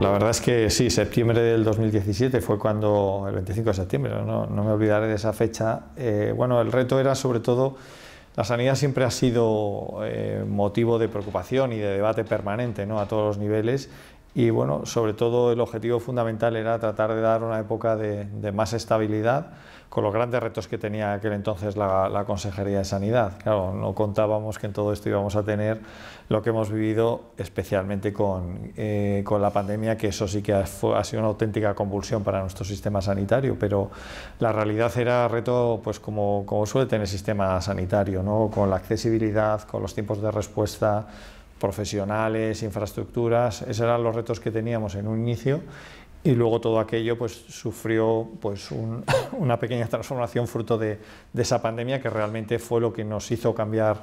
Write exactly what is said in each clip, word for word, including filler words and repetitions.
La verdad es que sí, septiembre del dos mil diecisiete fue cuando, el veinticinco de septiembre, no, no me olvidaré de esa fecha. Eh, bueno, el reto era sobre todo, la sanidad siempre ha sido eh, motivo de preocupación y de debate permanente, ¿no?, a todos los niveles. Y bueno, sobre todo el objetivo fundamental era tratar de dar una época de, de más estabilidad con los grandes retos que tenía aquel entonces la, la Consejería de Sanidad. Claro, no contábamos que en todo esto íbamos a tener lo que hemos vivido, especialmente con, eh, con la pandemia, que eso sí que ha, fue, ha sido una auténtica convulsión para nuestro sistema sanitario, pero la realidad era reto pues como, como suele tener el sistema sanitario, ¿no?, con la accesibilidad, con los tiempos de respuesta, profesionales, infraestructuras. Esos eran los retos que teníamos en un inicio, y luego todo aquello pues sufrió pues un, una pequeña transformación fruto de, de esa pandemia, que realmente fue lo que nos hizo cambiar,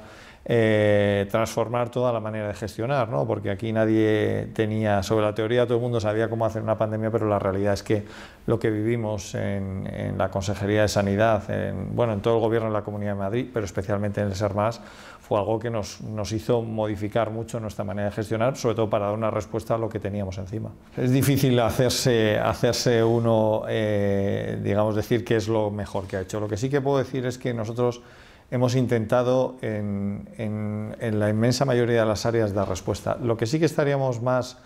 eh, transformar toda la manera de gestionar, ¿no?, porque aquí nadie tenía, sobre la teoría todo el mundo sabía cómo hacer una pandemia, pero la realidad es que lo que vivimos en, en la Consejería de Sanidad, en, bueno, en todo el Gobierno, en la Comunidad de Madrid, pero especialmente en el SERMAS, fue algo que nos, nos hizo modificar mucho nuestra manera de gestionar, sobre todo para dar una respuesta a lo que teníamos encima. Es difícil hacerse, hacerse uno, eh, digamos, decir qué es lo mejor que ha hecho. Lo que sí que puedo decir es que nosotros hemos intentado en, en, en la inmensa mayoría de las áreas dar respuesta. Lo que sí que estaríamos más,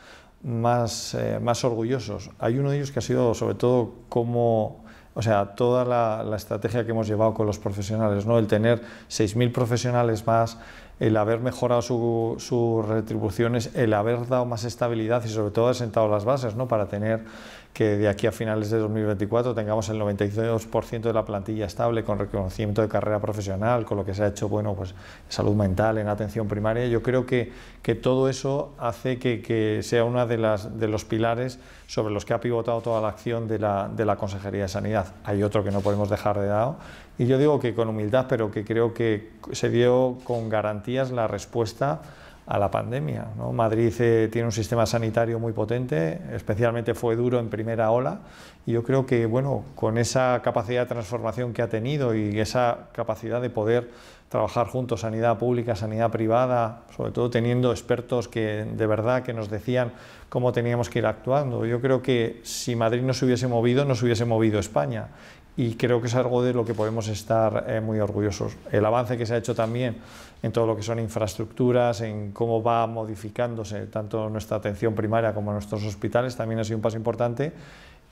más, eh, más orgullosos, hay uno de ellos que ha sido sobre todo cómo... O sea, toda la, la estrategia que hemos llevado con los profesionales, ¿no?, el tener seis mil profesionales más, el haber mejorado su, sus retribuciones, el haber dado más estabilidad y sobre todo haber sentado las bases, ¿no?, para tener que de aquí a finales de dos mil veinticuatro tengamos el noventa y dos por ciento de la plantilla estable, con reconocimiento de carrera profesional, con lo que se ha hecho, bueno, pues salud mental, en atención primaria. Yo creo que, que todo eso hace que, que sea uno de, de los pilares sobre los que ha pivotado toda la acción de la, de la Consejería de Sanidad. Hay otro que no podemos dejar de lado, y yo digo que con humildad, pero que creo que se dio con garantías la respuesta a la pandemia, ¿no? Madrid eh, tiene un sistema sanitario muy potente, especialmente fue duro en primera ola, y yo creo que, bueno, con esa capacidad de transformación que ha tenido y esa capacidad de poder trabajar juntos, sanidad pública, sanidad privada, sobre todo teniendo expertos que de verdad que nos decían cómo teníamos que ir actuando. Yo creo que si Madrid no se hubiese movido, no se hubiese movido España, y creo que es algo de lo que podemos estar eh, muy orgullosos. El avance que se ha hecho también en todo lo que son infraestructuras, en cómo va modificándose tanto nuestra atención primaria como nuestros hospitales, también ha sido un paso importante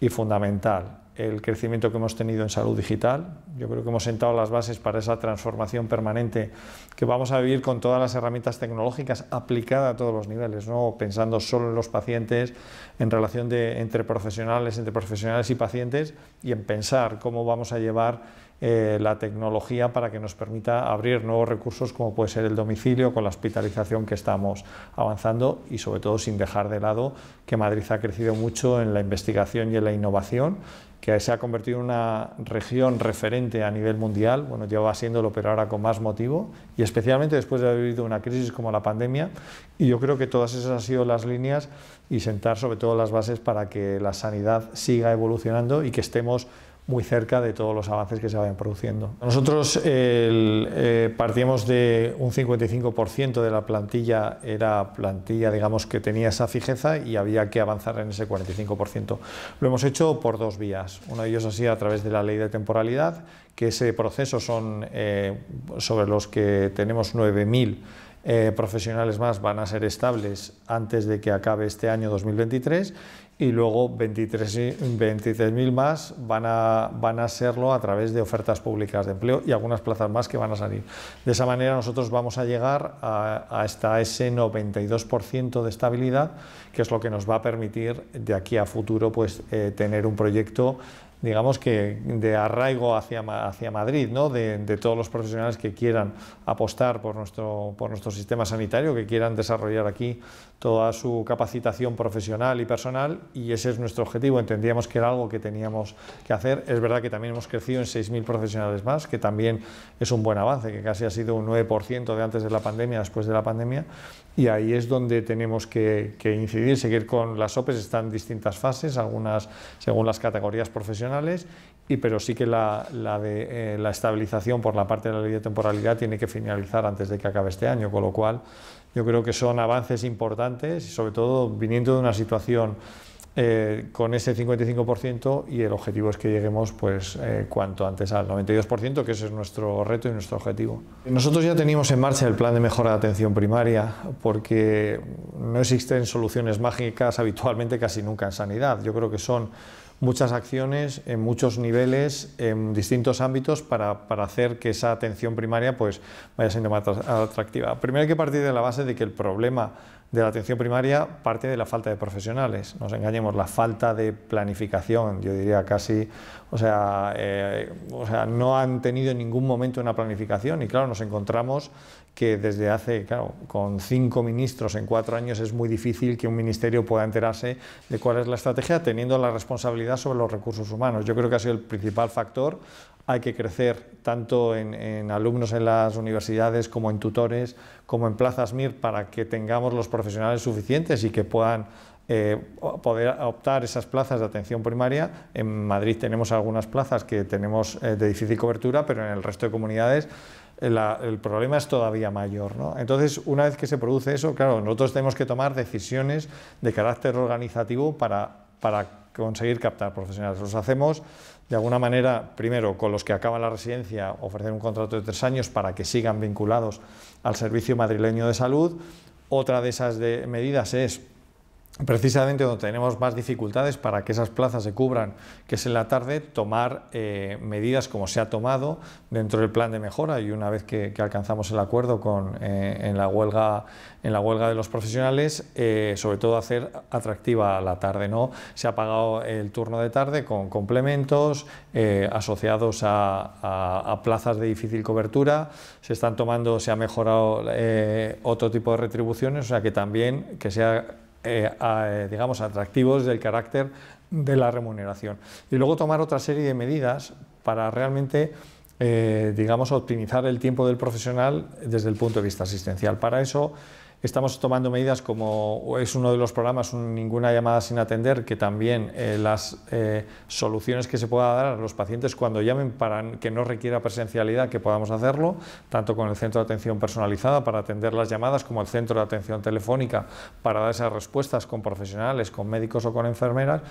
y fundamental. El crecimiento que hemos tenido en salud digital, yo creo que hemos sentado las bases para esa transformación permanente que vamos a vivir con todas las herramientas tecnológicas aplicada a todos los niveles, no pensando solo en los pacientes, en relación de, entre profesionales, entre profesionales y pacientes, y en pensar cómo vamos a llevar eh, la tecnología para que nos permita abrir nuevos recursos, como puede ser el domicilio, con la hospitalización que estamos avanzando, y sobre todo sin dejar de lado que Madrid ha crecido mucho en la investigación y en la innovación, que se ha convertido en una región referente a nivel mundial. Bueno, lleva siéndolo, pero ahora con más motivo, y especialmente después de haber vivido una crisis como la pandemia. Y yo creo que todas esas han sido las líneas, y sentar sobre todo las bases para que la sanidad siga evolucionando y que estemos muy cerca de todos los avances que se vayan produciendo. Nosotros el, eh, partíamos de un cincuenta y cinco por ciento de la plantilla, era plantilla, digamos, que tenía esa fijeza, y había que avanzar en ese cuarenta y cinco por ciento. Lo hemos hecho por dos vías. Uno de ellos ha sido a través de la ley de temporalidad, que ese proceso son eh, sobre los que tenemos nueve mil eh, profesionales más, van a ser estables antes de que acabe este año dos mil veintitrés, y luego veintitrés mil más van a, van a serlo a través de ofertas públicas de empleo, y algunas plazas más que van a salir. De esa manera nosotros vamos a llegar a, hasta ese noventa y dos por ciento de estabilidad, que es lo que nos va a permitir de aquí a futuro pues eh, tener un proyecto, digamos, que de arraigo hacia, hacia Madrid, ¿no?, de, de todos los profesionales que quieran apostar por nuestro, por nuestro sistema sanitario, que quieran desarrollar aquí toda su capacitación profesional y personal, y ese es nuestro objetivo. Entendíamos que era algo que teníamos que hacer. Es verdad que también hemos crecido en seis mil profesionales más, que también es un buen avance, que casi ha sido un nueve por ciento de antes de la pandemia, después de la pandemia, y ahí es donde tenemos que, que incidir, seguir con las O P E s, están en distintas fases, algunas según las categorías profesionales, y pero sí que la, la, de, eh, la estabilización por la parte de la ley de temporalidad tiene que finalizar antes de que acabe este año, con lo cual yo creo que son avances importantes, y sobre todo viniendo de una situación eh, con ese cincuenta y cinco por ciento, y el objetivo es que lleguemos pues eh, cuanto antes al noventa y dos por ciento, que ese es nuestro reto y nuestro objetivo. Nosotros ya teníamos en marcha el plan de mejora de atención primaria, porque no existen soluciones mágicas habitualmente casi nunca en sanidad. Yo creo que son muchas acciones en muchos niveles, en distintos ámbitos, para, para hacer que esa atención primaria pues vaya siendo más atractiva. Primero hay que partir de la base de que el problema de la atención primaria parte de la falta de profesionales. No nos engañemos, la falta de planificación, yo diría casi, o sea, eh, o sea, no han tenido en ningún momento una planificación, y claro, nos encontramos que desde hace, claro, con cinco ministros en cuatro años es muy difícil que un ministerio pueda enterarse de cuál es la estrategia, teniendo la responsabilidad sobre los recursos humanos. Yo creo que ha sido el principal factor. Hay que crecer tanto en, en alumnos en las universidades, como en tutores, como en plazas MIR, para que tengamos los profesionales suficientes y que puedan Eh, poder optar esas plazas de atención primaria. En Madrid tenemos algunas plazas que tenemos eh, de difícil cobertura, pero en el resto de comunidades eh, la, el problema es todavía mayor, ¿no? Entonces, una vez que se produce eso, claro, nosotros tenemos que tomar decisiones de carácter organizativo para, para conseguir captar profesionales. Los hacemos de alguna manera, primero, con los que acaban la residencia, ofrecer un contrato de tres años para que sigan vinculados al Servicio Madrileño de Salud. Otra de esas de medidas es precisamente donde tenemos más dificultades para que esas plazas se cubran, que es en la tarde, tomar eh, medidas como se ha tomado dentro del plan de mejora, y una vez que, que alcanzamos el acuerdo con, eh, en, la huelga, en la huelga de los profesionales, eh, sobre todo hacer atractiva la tarde, ¿no? Se ha pagado el turno de tarde con complementos eh, asociados a, a, a plazas de difícil cobertura, se están tomando, se ha mejorado eh, otro tipo de retribuciones, o sea que también que sea Eh, eh, digamos, atractivos del carácter de la remuneración. Y luego tomar otra serie de medidas para realmente, eh, digamos, optimizar el tiempo del profesional desde el punto de vista asistencial. Para eso estamos tomando medidas como es uno de los programas, ninguna llamada sin atender, que también eh, las eh, soluciones que se pueda dar a los pacientes cuando llamen, para que no requiera presencialidad, que podamos hacerlo, tanto con el centro de atención personalizada para atender las llamadas, como el centro de atención telefónica para dar esas respuestas con profesionales, con médicos o con enfermeras,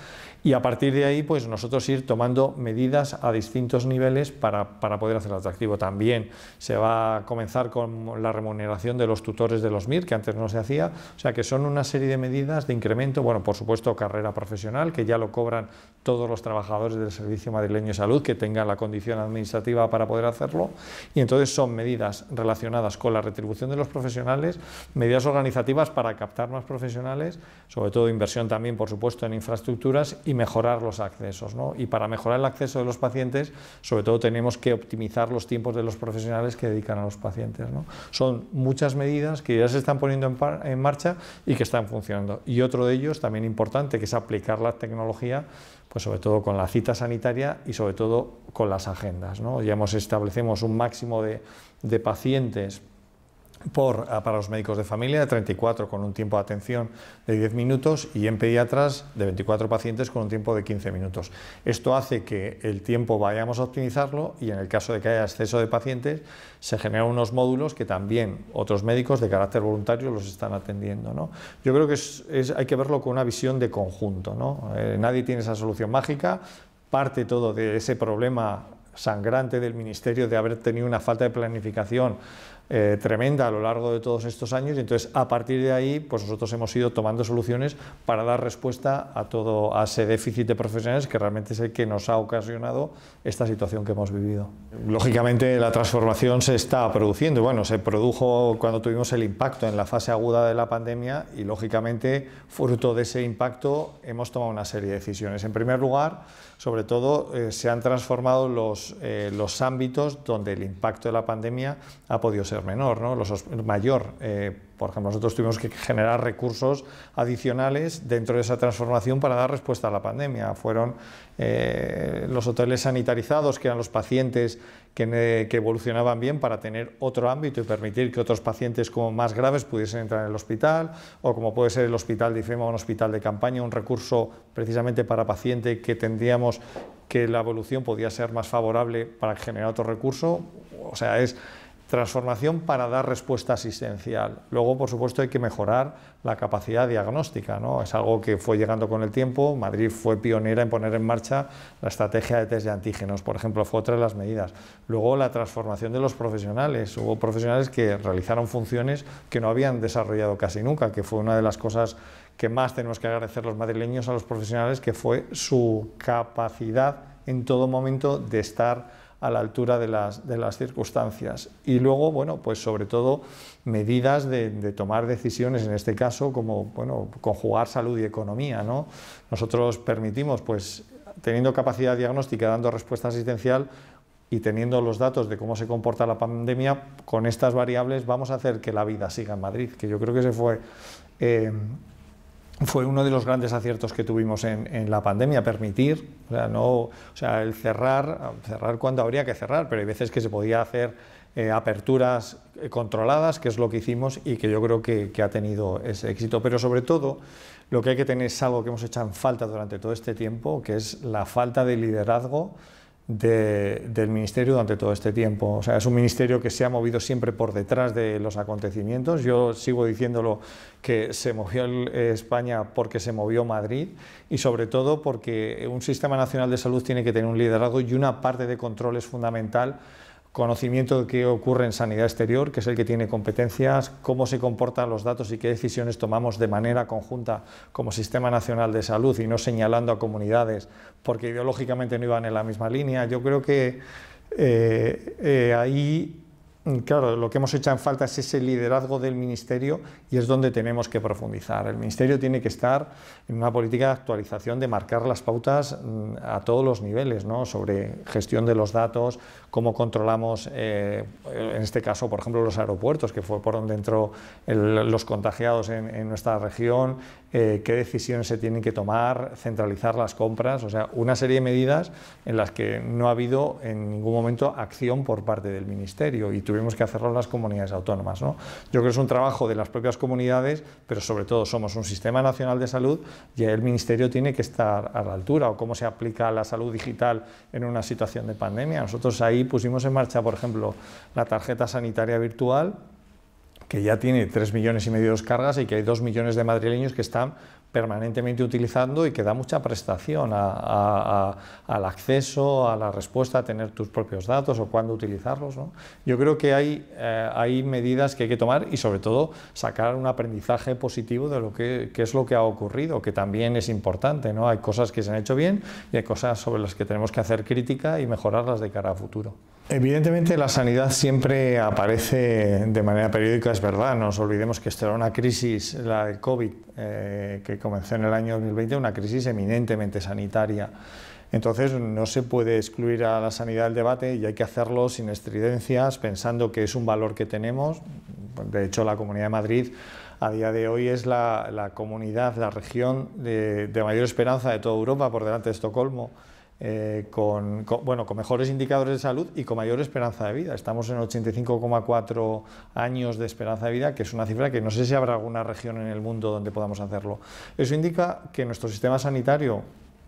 y a partir de ahí pues nosotros ir tomando medidas a distintos niveles para, para poder hacerlo atractivo. También se va a comenzar con la remuneración de los tutores de los MIR, que antes no se hacía, o sea que son una serie de medidas de incremento. Bueno, por supuesto, carrera profesional, que ya lo cobran todos los trabajadores del Servicio Madrileño de Salud que tengan la condición administrativa para poder hacerlo, y entonces son medidas relacionadas con la retribución de los profesionales, medidas organizativas para captar más profesionales, sobre todo inversión también, por supuesto, en infraestructuras, y mejorar los accesos, ¿no? Y para mejorar el acceso de los pacientes, sobre todo tenemos que optimizar los tiempos de los profesionales que dedican a los pacientes, ¿no? Son muchas medidas que ya se están poniendo poniendo en marcha y que están funcionando. Y otro de ellos, también importante, que es aplicar la tecnología, pues sobre todo con la cita sanitaria y sobre todo con las agendas, ¿no? Ya hemos establecemos un máximo de, de pacientes por, para los médicos de familia de treinta y cuatro con un tiempo de atención de diez minutos, y en pediatras de veinticuatro pacientes con un tiempo de quince minutos. Esto hace que el tiempo vayamos a optimizarlo, y en el caso de que haya exceso de pacientes se generan unos módulos que también otros médicos de carácter voluntario los están atendiendo, ¿no? Yo creo que es, es, hay que verlo con una visión de conjunto, ¿no? Eh, nadie tiene esa solución mágica, parte todo de ese problema sangrante del ministerio de haber tenido una falta de planificación eh, tremenda a lo largo de todos estos años, y entonces a partir de ahí pues nosotros hemos ido tomando soluciones para dar respuesta a todo a ese déficit de profesionales, que realmente es el que nos ha ocasionado esta situación que hemos vivido. Lógicamente la transformación se está produciendo, bueno, se produjo cuando tuvimos el impacto en la fase aguda de la pandemia, y lógicamente fruto de ese impacto hemos tomado una serie de decisiones. En primer lugar, sobre todo eh, se han transformado los, eh, los ámbitos donde el impacto de la pandemia ha podido ser ser menor, ¿no? Los mayor, eh, por ejemplo, nosotros tuvimos que generar recursos adicionales dentro de esa transformación para dar respuesta a la pandemia. Fueron eh, los hoteles sanitarizados, que eran los pacientes que, que evolucionaban bien, para tener otro ámbito y permitir que otros pacientes como más graves pudiesen entrar en el hospital, o como puede ser el hospital de Ifema, un hospital de campaña, un recurso precisamente para paciente que tendríamos que la evolución podía ser más favorable para generar otro recurso. O sea, es transformación para dar respuesta asistencial. Luego, por supuesto, hay que mejorar la capacidad diagnóstica, ¿no? Es algo que fue llegando con el tiempo. Madrid fue pionera en poner en marcha la estrategia de test de antígenos, por ejemplo, fue otra de las medidas. Luego, la transformación de los profesionales. Hubo profesionales que realizaron funciones que no habían desarrollado casi nunca, que fue una de las cosas que más tenemos que agradecer los madrileños a los profesionales, que fue su capacidad en todo momento de estar a la altura de las, de las circunstancias. Y luego, bueno, pues sobre todo medidas de, de tomar decisiones, en este caso, como, bueno, conjugar salud y economía, ¿no? Nosotros permitimos, pues, teniendo capacidad diagnóstica, dando respuesta asistencial y teniendo los datos de cómo se comporta la pandemia, con estas variables vamos a hacer que la vida siga en Madrid, que yo creo que ese fue... Eh, Fue uno de los grandes aciertos que tuvimos en, en la pandemia, permitir, o sea, no, o sea, el cerrar, cerrar cuando habría que cerrar, pero hay veces que se podía hacer eh, aperturas controladas, que es lo que hicimos y que yo creo que, que ha tenido ese éxito. Pero sobre todo, lo que hay que tener es algo que hemos hecho en falta durante todo este tiempo, que es la falta de liderazgo De, del ministerio durante todo este tiempo. O sea, es un ministerio que se ha movido siempre por detrás de los acontecimientos. Yo sigo diciéndolo, que se movió el, eh, España porque se movió Madrid, y sobre todo porque un sistema nacional de salud tiene que tener un liderazgo y una parte de control es fundamental. Conocimiento de qué ocurre en sanidad exterior, que es el que tiene competencias, cómo se comportan los datos y qué decisiones tomamos de manera conjunta como Sistema Nacional de Salud, y no señalando a comunidades porque ideológicamente no iban en la misma línea. Yo creo que eh, eh, ahí, claro, lo que hemos hecho en falta es ese liderazgo del ministerio, y es donde tenemos que profundizar. El ministerio tiene que estar en una política de actualización, de marcar las pautas a todos los niveles, ¿no? Sobre gestión de los datos, cómo controlamos, eh, en este caso, por ejemplo, los aeropuertos, que fue por donde entró el, los contagiados en, en nuestra región, eh, qué decisiones se tienen que tomar, centralizar las compras, o sea, una serie de medidas en las que no ha habido en ningún momento acción por parte del ministerio, y tuvimos que hacerlo las comunidades autónomas, ¿no? Yo creo que es un trabajo de las propias comunidades, pero sobre todo somos un sistema nacional de salud y el ministerio tiene que estar a la altura. O cómo se aplica la salud digital en una situación de pandemia. Nosotros ahí pusimos en marcha, por ejemplo, la tarjeta sanitaria virtual, que ya tiene tres millones y medio de descargas y que hay dos millones de madrileños que están permanentemente utilizando, y que da mucha prestación a, a, a, al acceso, a la respuesta, a tener tus propios datos o cuándo utilizarlos, ¿no? Yo creo que hay, eh, hay medidas que hay que tomar, y sobre todo sacar un aprendizaje positivo de lo que, que es lo que ha ocurrido, que también es importante, ¿no? Hay cosas que se han hecho bien y hay cosas sobre las que tenemos que hacer crítica y mejorarlas de cara a futuro. Evidentemente la sanidad siempre aparece de manera periódica, es verdad, no nos olvidemos que esto era una crisis, la del COVID, eh, que comenzó en el año dos mil veinte, una crisis eminentemente sanitaria. Entonces no se puede excluir a la sanidad del debate, y hay que hacerlo sin estridencias, pensando que es un valor que tenemos. De hecho, la Comunidad de Madrid a día de hoy es la, la comunidad, la región de, de mayor esperanza de toda Europa, por delante de Estocolmo. Eh, con, con, bueno, con mejores indicadores de salud y con mayor esperanza de vida. Estamos en ochenta y cinco coma cuatro años de esperanza de vida, que es una cifra que no sé si habrá alguna región en el mundo donde podamos hacerlo. Eso indica que nuestro sistema sanitario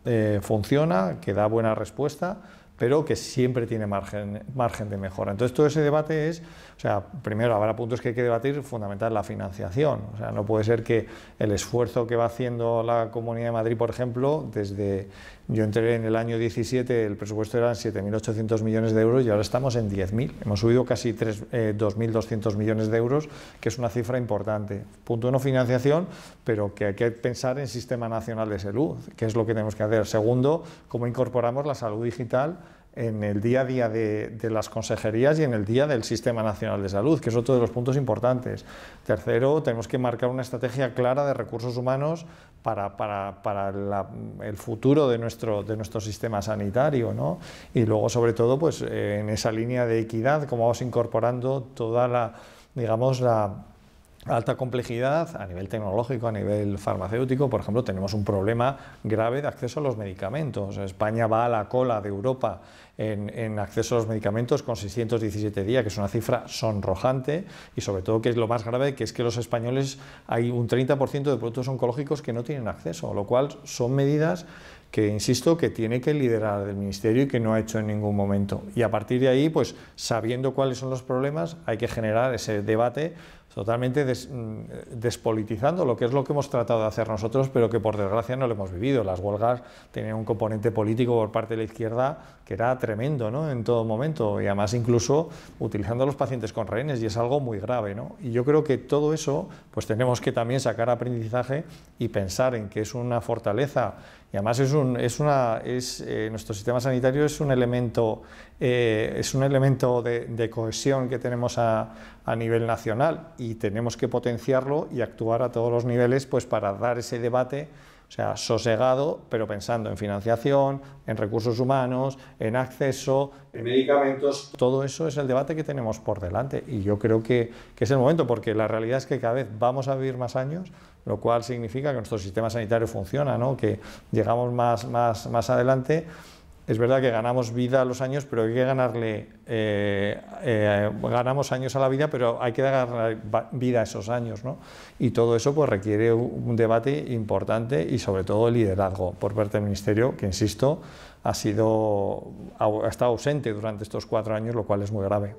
eh, funciona, que da buena respuesta, pero que siempre tiene margen, margen de mejora. Entonces, todo ese debate es, o sea, primero habrá puntos que hay que debatir, fundamental la financiación. O sea, no puede ser que el esfuerzo que va haciendo la Comunidad de Madrid, por ejemplo, desde, yo entré en el año diecisiete, el presupuesto eran siete mil ochocientos millones de euros y ahora estamos en diez mil. Hemos subido casi eh, dos mil doscientos millones de euros, que es una cifra importante. Punto uno, financiación, pero que hay que pensar en Sistema Nacional de Salud, que es lo que tenemos que hacer. Segundo, cómo incorporamos la salud digital en el día a día de, de las consejerías y en el día del Sistema Nacional de Salud, que es otro de los puntos importantes. Tercero, tenemos que marcar una estrategia clara de recursos humanos para, para, para la, el futuro de nuestro, de nuestro sistema sanitario, ¿no? Y luego, sobre todo, pues en esa línea de equidad, como vamos incorporando toda la, digamos, la alta complejidad a nivel tecnológico, a nivel farmacéutico. Por ejemplo, tenemos un problema grave de acceso a los medicamentos. España va a la cola de Europa en, en acceso a los medicamentos con seiscientos diecisiete días, que es una cifra sonrojante, y sobre todo, que es lo más grave, que es que los españoles hay un treinta por ciento de productos oncológicos que no tienen acceso, lo cual son medidas que, insisto, que tiene que liderar el Ministerio y que no ha hecho en ningún momento. Y a partir de ahí, pues sabiendo cuáles son los problemas, hay que generar ese debate totalmente des, despolitizando lo que es lo que hemos tratado de hacer nosotros, pero que por desgracia no lo hemos vivido. Las huelgas tenían un componente político por parte de la izquierda que era tremendo, ¿no?, en todo momento, y además incluso utilizando a los pacientes con rehenes, y es algo muy grave, ¿no? Y yo creo que todo eso, pues tenemos que también sacar aprendizaje y pensar en que es una fortaleza. Y además es un, es una, es, eh, nuestro sistema sanitario es un elemento, eh, es un elemento de, de cohesión que tenemos a, a nivel nacional, y tenemos que potenciarlo y actuar a todos los niveles, pues para dar ese debate, o sea, sosegado, pero pensando en financiación, en recursos humanos, en acceso, en medicamentos. Todo eso es el debate que tenemos por delante, y yo creo que, que es el momento, porque la realidad es que cada vez vamos a vivir más años, lo cual significa que nuestro sistema sanitario funciona, ¿no?, que llegamos más, más, más adelante. Es verdad que ganamos vida a los años, pero hay que ganarle, eh, eh, ganamos años a la vida, pero hay que ganar vida a esos años, ¿no? Y todo eso, pues, requiere un debate importante y sobre todo el liderazgo por parte del Ministerio, que, insisto, ha sido, ha estado ausente durante estos cuatro años, lo cual es muy grave.